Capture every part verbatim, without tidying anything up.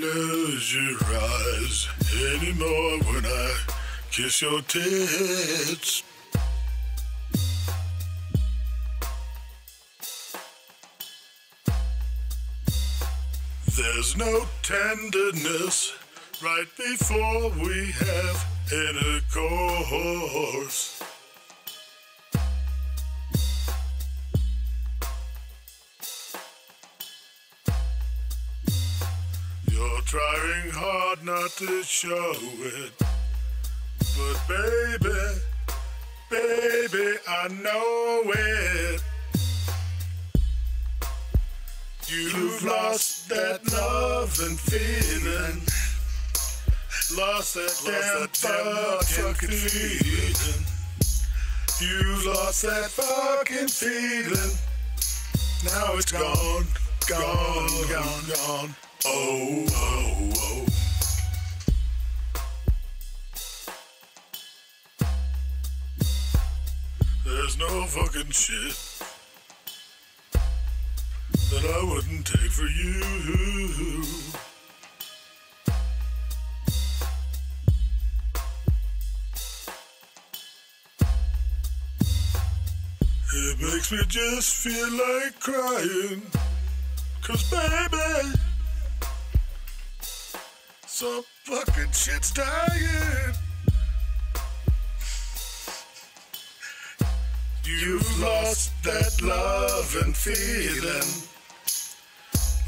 Close your eyes anymore when I kiss your tits. There's no tenderness right before we have intercourse. You're trying hard not to show it, but baby, baby, I know it. You've lost that love and feeling, lost that damn fucking feeling. You've lost that fucking feeling. Now it's gone, gone, gone, gone. Oh, oh, oh. There's no fucking shit that I wouldn't take for you. It makes me just feel like crying, 'cause baby, some fucking shit's dying. You've lost that love and feeling,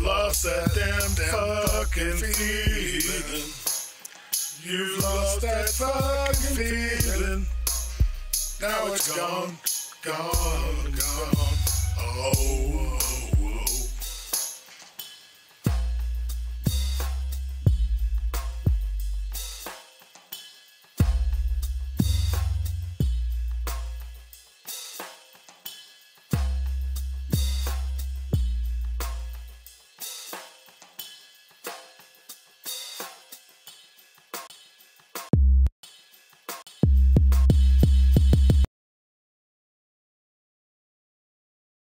lost that damn, damn fucking feeling. You've lost that fucking feeling. Now it's gone, gone, gone.